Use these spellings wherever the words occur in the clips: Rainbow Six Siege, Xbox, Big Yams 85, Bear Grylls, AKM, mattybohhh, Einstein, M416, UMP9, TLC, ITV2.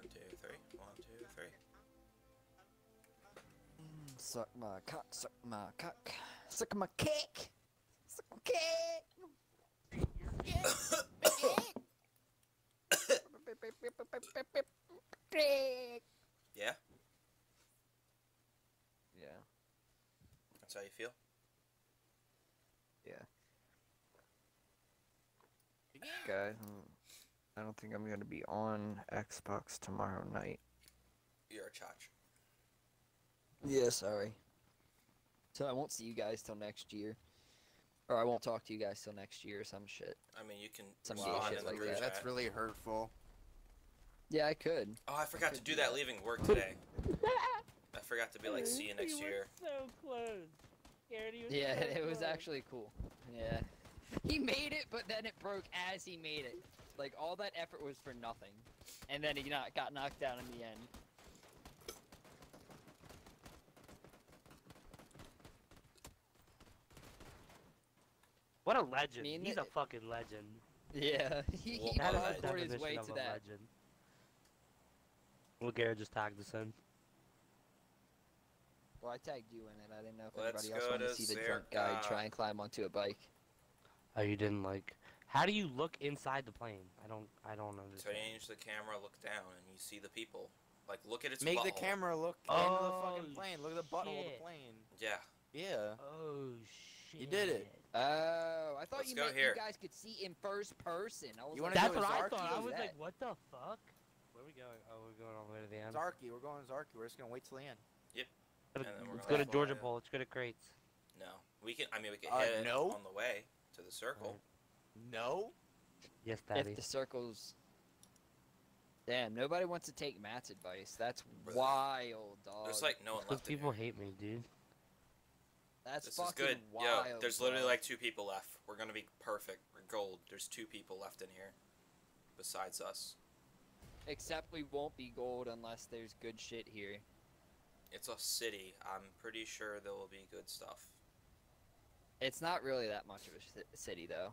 1, 2, 3, 1, 2, 3. Suck my cock, suck my cock, suck my kick, suck my kick. Yeah. Yeah. That's how you feel? Yeah. Guys, I don't think I'm going to be on Xbox tomorrow night. You're a chotch. Yeah, sorry. So I won't see you guys till next year. Or I won't talk to you guys till next year or some shit. I mean, you can... Some shit like that. That's really hurtful. Yeah, I could. Oh, I forgot to do that leaving work today. I forgot to be like, see you next year. So close. Yeah, it was actually cool. Yeah. He made it, but then it broke as he made it. Like, all that effort was for nothing. And then he got knocked down in the end. What a legend. I mean, he's a fucking legend. Yeah, he had to support his way to that. Legend. Well, Garrett just tagged us in. Well, I tagged you in it. I didn't know if anybody else wanted to see the drunk guy try and climb onto a bike. Oh, you didn't like... How do you look inside the plane? I don't understand. Change the camera, look down, and you see the people. Like, look at its butthole. Make the camera look into the fucking plane. Look at the butthole of the plane. Yeah. Yeah. Oh, shit. You did it. Oh, I thought you guys could see in first person. That's what I thought. I was like, what the fuck? Where are we going? Oh, we're going all the way to the end. Zarky. We're going to Zarky. We're just going to wait till the end. Yep. Let's go to Georgia Bowl. Let's go to Crates. No. We can, I mean, we can hit it on the way to the circle. No? Yes, Daddy. If the circle's... Damn, nobody wants to take Matt's advice. That's wild, dog. There's like no one left in here. People hate me, dude. That's fucking wild. This is good. Yo, there's literally like 2 people left. We're gonna be perfect. We're gold. There's 2 people left in here. Besides us. Except we won't be gold unless there's good shit here. It's a city. I'm pretty sure there will be good stuff. It's not really that much of a city, though.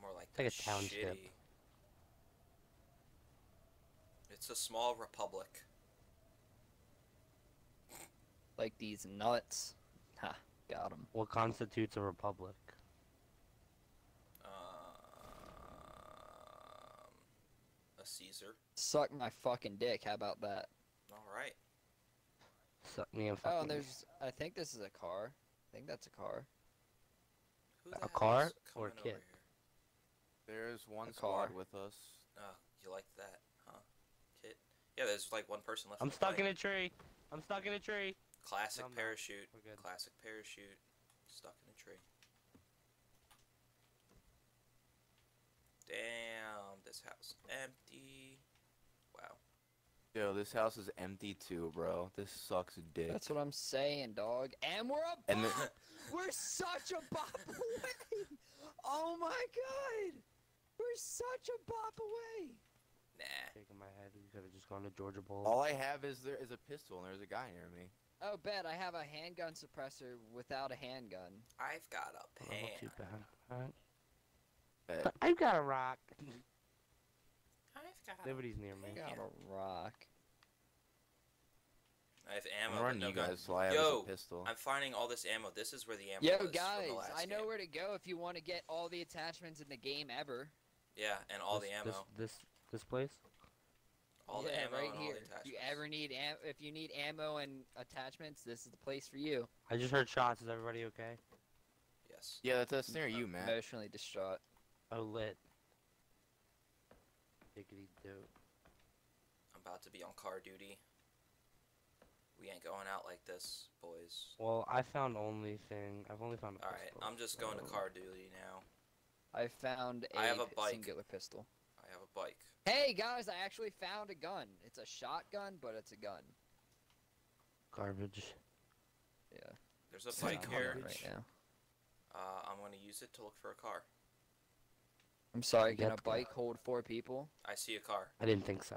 More like a township. Shitty. It's a small republic. Like these nuts. Ha, got them. What constitutes a republic? A Caesar. Suck my fucking dick, how about that? Alright. Suck me in fucking dick. Oh, there's... I think this is a car. I think that's a car. A car or a kid? There's one squad with us. Oh, you like that, huh? Kid? Yeah, there's like one person left. I'm stuck in a tree. I'm stuck in a tree. Classic parachute. Classic parachute. Stuck in a tree. Damn, this house empty. Wow. Yo, this house is empty too, bro. This sucks a dick. That's what I'm saying, dog. And we're a bop! We're such a bop away! Oh my god! We're such a bop away! Nah. Shaking my head, you could have just gone to Georgia Bowl. All I have is there is a pistol and there's a guy near me. Oh, bet. I have a handgun suppressor without a handgun. I've got a pan. Not too bad. All right. I've got a rock. Nobody's near me. I got a rock. I have ammo. I'm running you guys, so I have a pistol. I'm finding all this ammo. This is where the ammo is. Yo, guys, I know where to go if you want to get all the attachments in the game ever. Yeah, and all the ammo. This place? All the ammo right here. If you ever need ammo and attachments, this is the place for you. I just heard shots. Is everybody okay? Yes. Yeah, that's near you, man. Emotionally distraught. Oh, lit. Dope. I'm about to be on car duty. We ain't going out like this, boys. Well, I found I've only found a pistol. Alright, I'm just going to car duty now. I found a singular pistol. I have a bike. Hey guys, I actually found a gun. It's a shotgun, but it's a gun. Garbage. Yeah. There's a bike here. Right now. I'm going to use it to look for a car. I'm sorry, can a bike hold 4 people? I see a car. I didn't think so.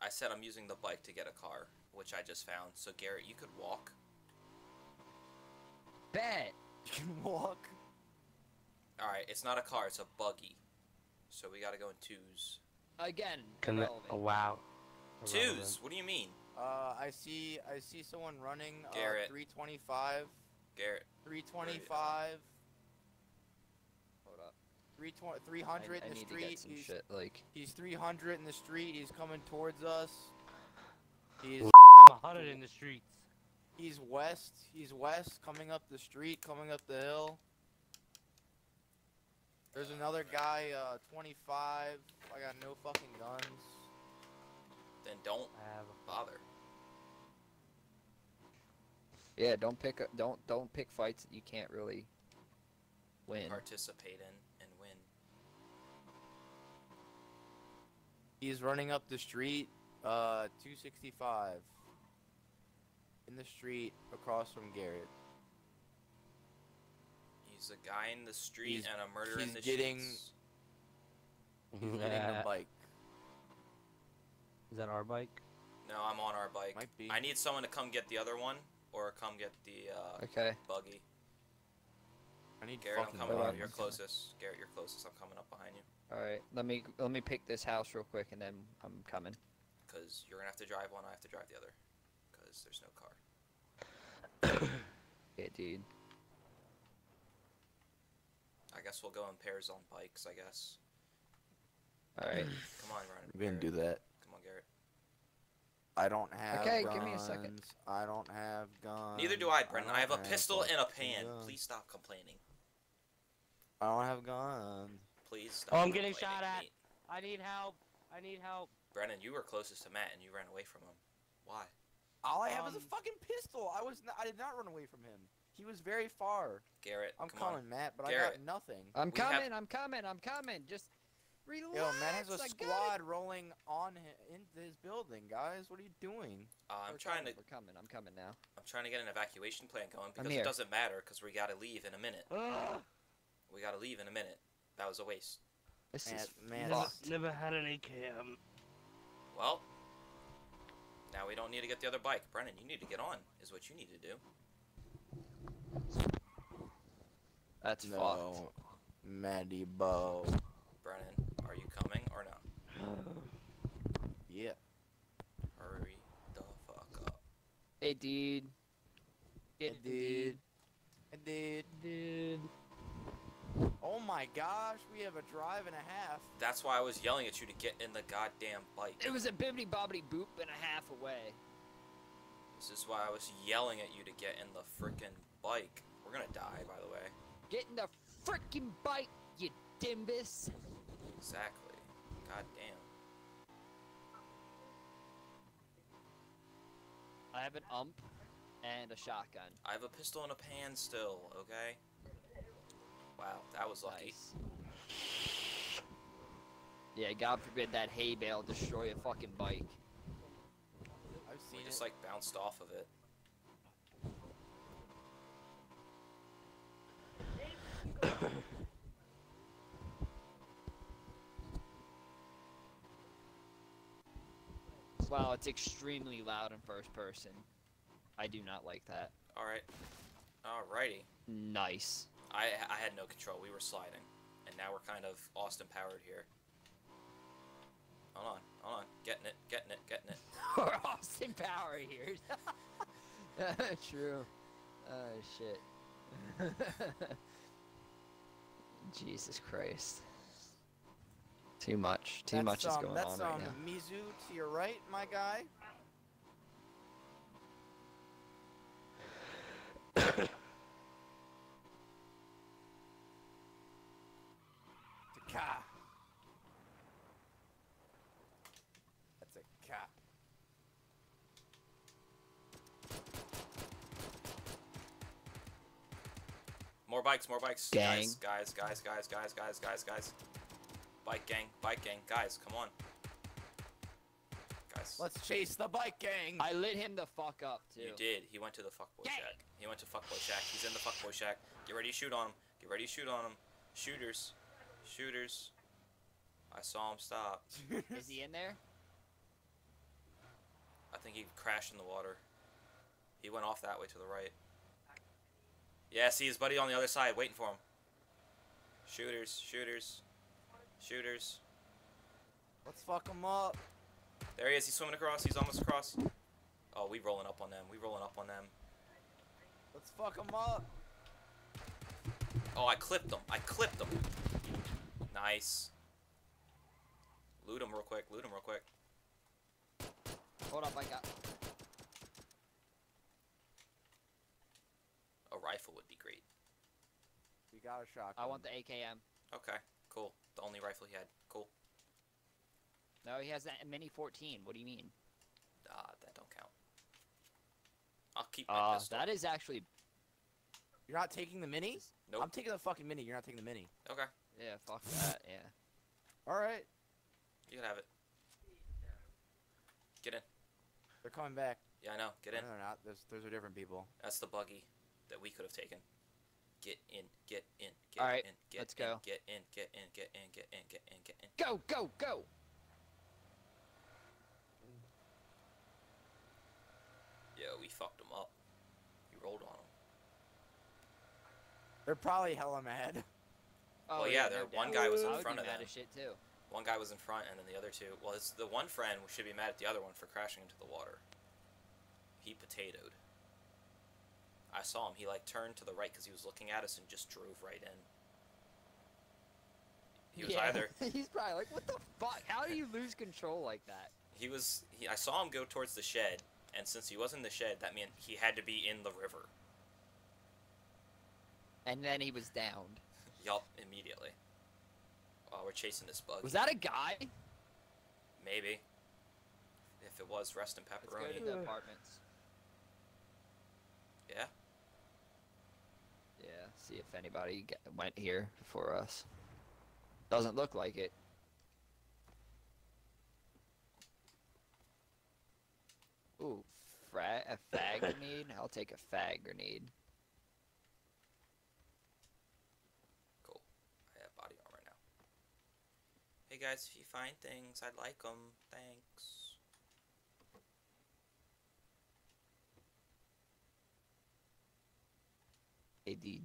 I said I'm using the bike to get a car, which I just found. So, Garrett, you could walk. Bet! You can walk? Alright, it's not a car, it's a buggy. So we gotta go in 2s. Again. Oh, wow. Twos? What do you mean? I see someone running. Garrett. 325. Garrett. 325. Hold up. 300 in the street. He's 300 in the street. He's coming towards us. He's 100 in the streets. He's west, coming up the street, coming up the hill. There's another guy, 25. I got no fucking guns. Then don't bother. Yeah, don't pick fights that you can't really win. Participate in and win. He's running up the street, 265. In the street, across from Garrett. He's a guy in the street and a murderer in the streets. He's getting the bike. Is that our bike? No, I'm on our bike. Might be. I need someone to come get the other one, or come get the buggy. I need Garrett. I'm coming up. You're closest. Garrett, you're closest. I'm coming up behind you. All right, let me pick this house real quick, and then I'm coming. Because you're gonna have to drive one. I have to drive the other. Because there's no car. Yeah, dude. I guess we'll go in pairs on bikes, I guess. Alright. Come on, Ryan. We're gonna do that. Come on, Garrett. I don't have guns. Give me a second. I don't have guns. Neither do I, Brendan. I have a pistol and a pan. Please stop complaining. I don't have guns. Please stop complaining. Oh, I'm getting shot at. I need help. I need help. Brendan, you were closest to Matt and you ran away from him. Why? All I have is a fucking pistol. I did not run away from him. He was very far. Garrett, I'm coming, Matt, but Garrett. I got nothing. I'm coming. Just relax. Yo, Matt has a squad rolling on into his building, guys. What are you doing? We're coming now. I'm trying to get an evacuation plan going because it doesn't matter because we gotta leave in a minute. We gotta leave in a minute. That was a waste. Never had an AKM. Well, now we don't need to get the other bike. Brennan, you need to get on, is what you need to do. That's fucked. Matty Bo. Brennan, are you coming or not? Yeah. Hurry the fuck up. Hey, dude. Hey, dude. Oh my gosh, we have a drive and a half. That's why I was yelling at you to get in the goddamn bike. It was a bibbity bobbity boop and a half away. This is why I was yelling at you to get in the frickin' bike. We're gonna die, by the way. Get in the frickin' bike, you dimbus. Exactly. Goddamn. I have an ump and a shotgun. I have a pistol and a pan still, okay? Wow, that was lucky. Nice. Yeah, God forbid that hay bale destroy a fucking bike. I've seen just like bounced off of it. Wow, it's extremely loud in first person. I do not like that. Alright. Alrighty. Nice. I had no control. We were sliding, and now we're kind of Austin powered here. Hold on, getting it. We're Austin powered here. True. Oh shit. Jesus Christ. Too much is going on right now. That's Mizu to your right, my guy. That's a cat. More bikes. Gang. Guys. Bike gang. Guys, come on. Guys. Let's chase the bike gang. I lit him the fuck up, too. You did. He went to the fuckboy shack. He's in the fuckboy shack. Get ready to shoot on him. Shooters. I saw him stop. Is he in there? I think he crashed in the water. He went off that way to the right. Yeah, see his buddy on the other side waiting for him. Shooters. Let's fuck him up. There he is. He's swimming across. He's almost across. Oh, we rolling up on them. We rolling up on them. Let's fuck him up. Oh, I clipped him. I clipped him. Nice. Loot him real quick. Loot him real quick. Hold up, I got a rifle would be great. You got a shotgun. I want the AKM. Okay, cool. The only rifle he had. Cool. No, he has that mini 14. What do you mean? That don't count. I'll keep my pistol. That is actually... You're not taking the mini? Nope. I'm taking the fucking mini. You're not taking the mini. Okay. Yeah, fuck that, yeah. Alright. You can have it. Get in. They're coming back. Yeah, I know. Get in. No, they're not. Those are different people. That's the buggy that we could have taken. Get in. Get in. Get All right, in. Get let's in, go. Get in. Get in. Get in. Get in. Get in. Get in. Go. Go. Go. Yeah, we fucked them up. You rolled on them. They're probably hella mad. Oh well, yeah. There one guy was in front of them. I would be mad as shit too. One guy was in front, and then the other two... Well, it's the one friend should be mad at the other one for crashing into the water. He potatoed. I saw him. He, like, turned to the right because he was looking at us and just drove right in. He was either... He's probably like, what the fuck? How do you lose control like that? He was... I saw him go towards the shed, and since he was in the shed, that meant he had to be in the river. And then he was downed. Yup, immediately. Oh, we're chasing this bug. Was that a guy? Maybe. If it was, rest in pepperoni. Let's go to the apartments. Yeah? Yeah, see if anybody went here before us. Doesn't look like it. Ooh, a fag grenade? I'll take a fag grenade. Hey guys, if you find things, I'd like them. Thanks. Hey, dude.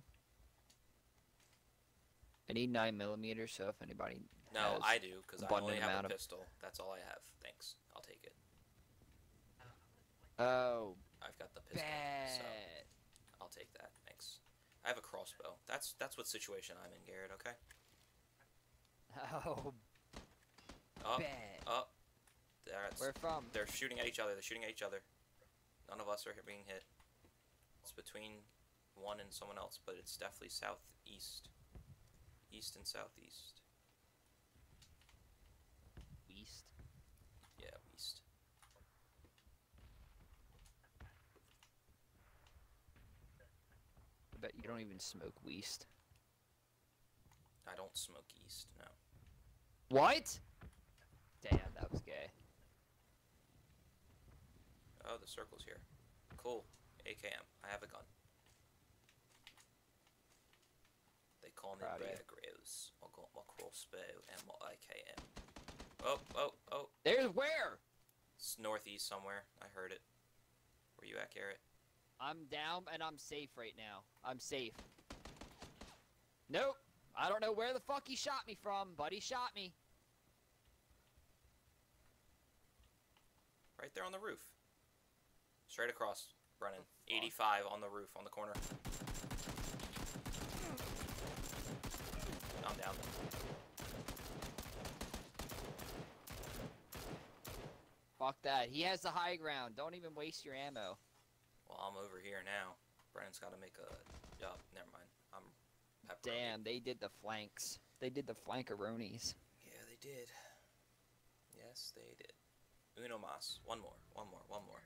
I need 9mm, so if anybody has... No, I do, because I only have a pistol. That's all I have. Thanks. I'll take it. Oh. I've got the pistol, so I'll take that. Thanks. I have a crossbow. That's what situation I'm in, Garrett, okay? Oh, up, up. Where from? They're shooting at each other. They're shooting at each other. None of us are being hit. It's between one and someone else, but it's definitely southeast. East and southeast. East? Yeah, east. I bet you don't even smoke east. I don't smoke east, no. What? Damn, that was gay. Oh, the circle's here. Cool. AKM. I have a gun. They call me Bear Grylls. I got my crossbow and my AKM. Oh, oh, oh. There's where? It's northeast somewhere. I heard it. Where you at, Garrett? I'm down and I'm safe right now. I'm safe. Nope. I don't know where the fuck he shot me from, but he shot me. Right there on the roof. Straight across, Brennan. 85 on the roof, on the corner. I'm down. Fuck that. He has the high ground. Don't even waste your ammo. Well, I'm over here now. Brennan's got to make a... Oh, never mind. I'm... Damn, they did the flanks. They did the flankeronies. Yeah, they did. Yes, they did. Uno mas. One more. One more. One more.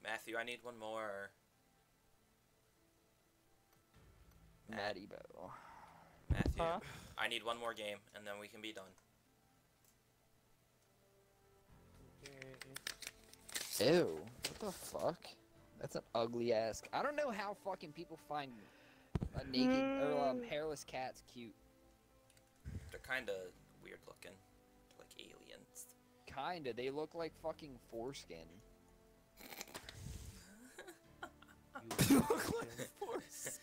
Matthew, I need one more. Mattybohhh. Matthew, huh? I need one more game, and then we can be done. Ew. What the fuck? That's an ugly ass. I don't know how fucking people find naked or hairless cats cute. They're kind of weird looking, they're like aliens. Kinda, they look like fucking foreskin. You look like foreskin.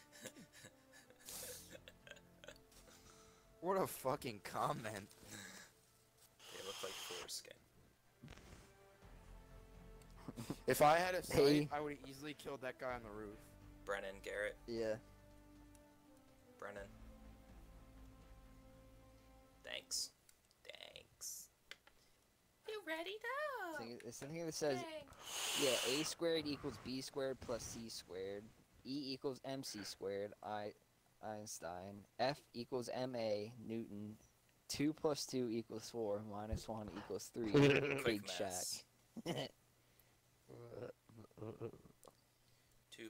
What a fucking comment. It looked like foreskin. If I had a sight, I would have easily killed that guy on the roof. Brennan, Garrett. Yeah. Brennan. Thanks. Thanks. You ready now? Something that says, yeah, A squared equals B squared plus C squared. E equals MC squared. Einstein. F equals MA Newton. 2 plus 2 equals 4. Minus 1 equals 3. Big Shack. 2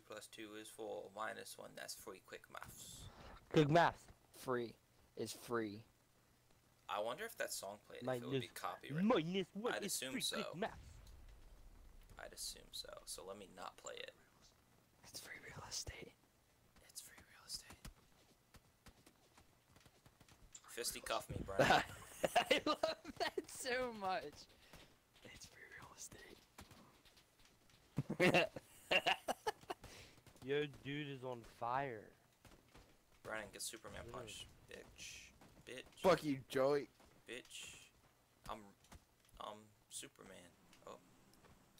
plus 2 is 4. Minus 1, that's free. Quick maths. Quick math. Free. It's free. I wonder if that song played, if it would be copyrighted. Minus 1 I'd assume so. Quick math. I'd assume so. So let me not play it. It's free real estate. It's free real estate. Fisticuff me, Brian. I love that so much. It's free real estate. Yo, dude is on fire. Brian, get Superman punch, bitch, bitch. Fuck you, Joey. Bitch, I'm Superman. Oh.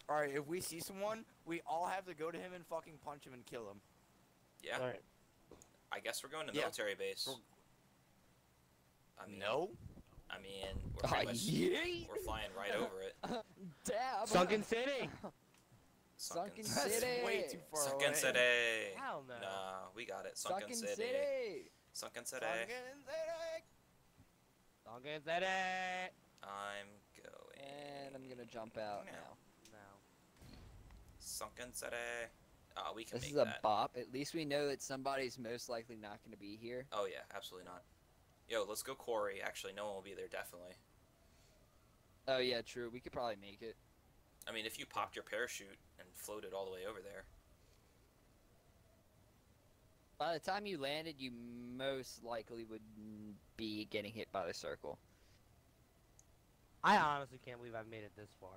All right, if we see someone, we all have to go to him and fucking punch him and kill him. Yeah. All right. I guess we're going to military base. I mean, no. I mean, we're pretty much, we're flying right over it. Dab. Sunken City. Sunken City. That's way too far away. Sunken City. Hell no. Nah, we got it. Sunken City. Sunken City. Sunken City. Sunken City. I'm going. And I'm gonna jump out now. Sunken City. Oh, we can make that. This is a bop. At least we know that somebody's most likely not gonna be here. Oh yeah, absolutely not. Yo, let's go quarry. Actually, no one will be there, definitely. Oh yeah, true. We could probably make it. I mean, if you popped your parachute and floated all the way over there. By the time you landed, you most likely would be getting hit by the circle. I honestly can't believe I've made it this far.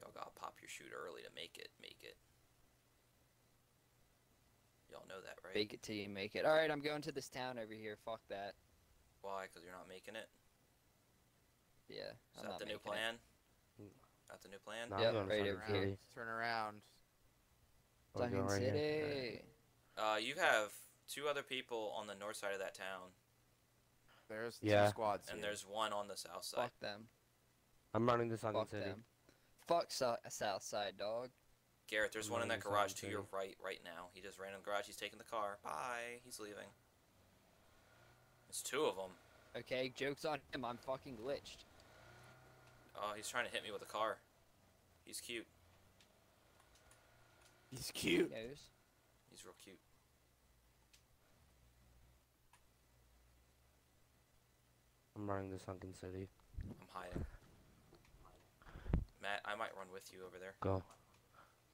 Y'all gotta pop your chute early to make it, Y'all know that, right? Make it till you make it. Alright, I'm going to this town over here. Fuck that. Why? Because you're not making it? Yeah. Is that the new plan? That's the new plan? Yeah, right over here. Turn around. Sunken City. You have 2 other people on the north side of that town. There's 2 squads. And there's 1 on the south side. Fuck them. I'm running the Sunken City. Fuck south side, dog. Garrett, there's 1 in that garage to your right, now. He just ran in the garage. He's taking the car. Bye. He's leaving. It's 2 of them. Okay, joke's on him. I'm fucking glitched. Oh, he's trying to hit me with a car. He's cute. He's cute. He knows. He's real cute. I'm running the Sunken City. I'm hiding. Matt, I might run with you over there. Go.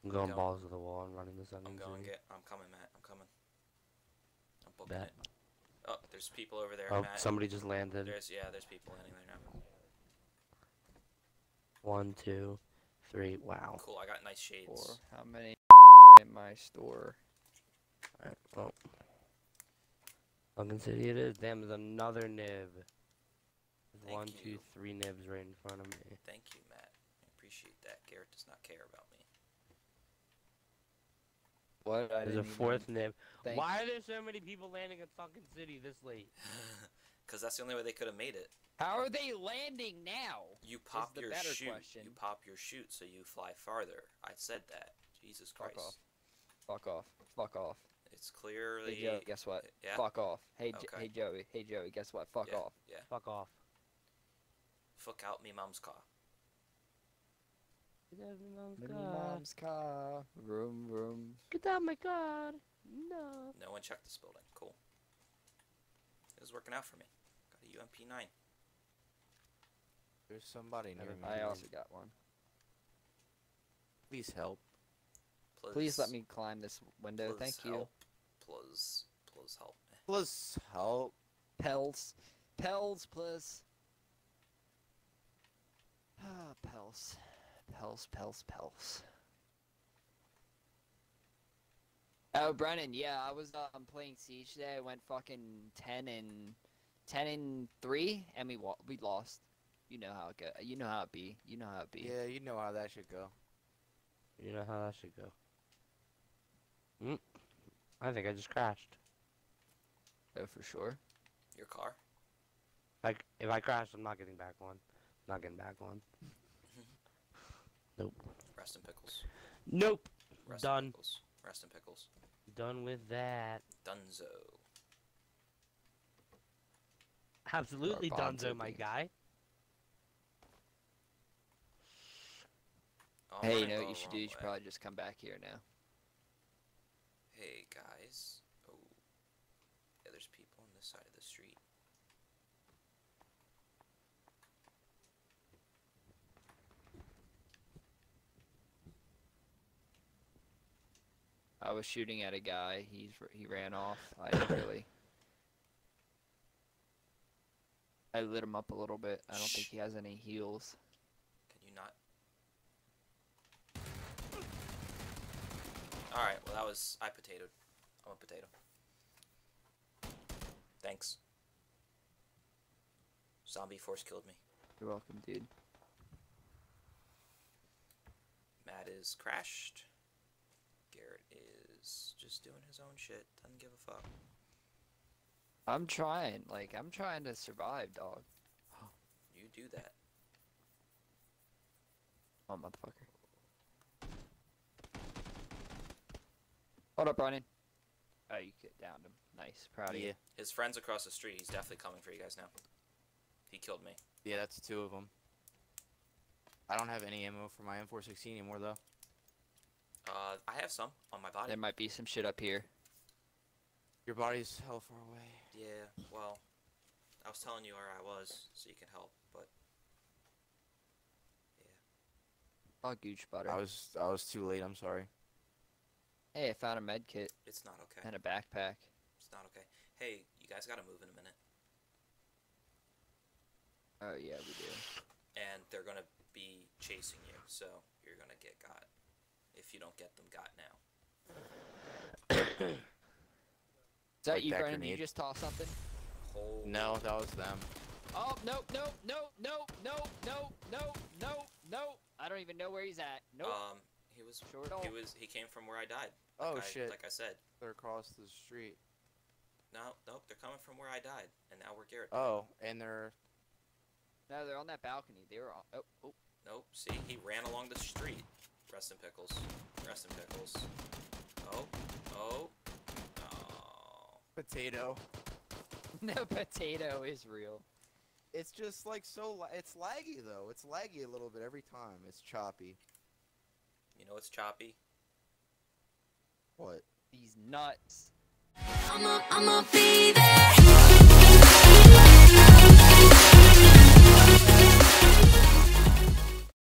I'm going balls to the wall and running this Sunken City. I'm coming, Matt. I'm coming. I'm booking it. Oh, there's people over there, Matt. Oh, somebody just landed. There's people landing there now. 1, 2, 3, wow. Cool, I got nice shades. 4, how many are in my store? Alright, well. Sunken City it is. Damn, there's another nib. There's 1, 2, 3 nibs right in front of me. Thank you, Matt. I appreciate that. Garrett does not care about me. What? There's a 4th nib. Why are there so many people landing at Sunken City this late? Because that's the only way they could have made it. How are they landing now? You pop your chute. You pop your chute so you fly farther. I said that. Jesus Christ. Fuck off. Fuck off. Fuck off. It's clearly. Hey, Joey, guess what? Yeah? Fuck off. Hey, hey Joey. Hey Joey. Guess what? Fuck off. Yeah. Fuck off. Fuck out me mom's car. Get out of my mom's car. Vroom, vroom. Get out of my car. No. No one checked this building. Cool. It was working out for me. Got a UMP9. There's somebody. Never mind. I also got one. Please help. Please, let me climb this window. Thank you. Please. Please help. Please help. Pels. Pels, please. Ah, pels. Pels, pels, pels. Oh, Brennan, yeah, I was playing Siege today. I went fucking 10 and 3, and we lost. You know how it go. You know how it be. You know how it be. Yeah, you know how that should go. You know how that should go. I think I just crashed. Oh, for sure. Your car. Like, if I crash, I'm not getting back on. Not getting back on. Nope. Rest in pickles. Nope. Rest done. In pickles. Rest in pickles. Done with that. Dunzo. Absolutely dunzo, my guy. Oh, hey, you know what you should do? You should probably just come back here now. Hey, guys. Oh. Yeah, there's people on this side of the street. I was shooting at a guy. He ran off. I lit him up a little bit. I don't think he has any heals. Can you not? All right. Well, that was I potatoed. I'm a potato. Thanks. Zombie force killed me. You're welcome, dude. Matt is crashed. Garrett is just doing his own shit. Doesn't give a fuck. I'm trying. Like, I'm trying to survive, dog. You do that. Oh, motherfucker. Hold up, Brian. Oh, you downed him. Nice. Proud of you. His friend's across the street. He's definitely coming for you guys now. He killed me. Yeah, that's two of them. I don't have any ammo for my M416 anymore, though. I have some on my body. There might be some shit up here. Your body's hell far away. Yeah, well, I was telling you where I was, so you can help, but... Yeah. Oh, gooch butter. I was too late, I'm sorry. Hey, I found a med kit. It's not okay. And a backpack. It's not okay. Hey, you guys gotta move in a minute. Oh, yeah, we do. And they're gonna be chasing you, so you're gonna get got. If you don't get them got now. Is that like you, Brandon? You just toss something? Holy no, that was them. Oh, no, no, no, no, no, no, no, no, no. I don't even know where he's at. Nope. He was short. Sure he came from where I died. Like shit. Like I said. They're across the street. No, nope, they're coming from where I died. And now we're Garrett. Oh, and they're... No, they're on that balcony. They were on... Oh, oh. Nope, see? He ran along the street. Rest in pickles. Rest in pickles. Oh. Oh. Oh. Potato. No, potato is real. It's just like so... It's laggy, though. It's laggy a little bit every time. It's choppy. You know what's choppy? What? These nuts. I'ma be there.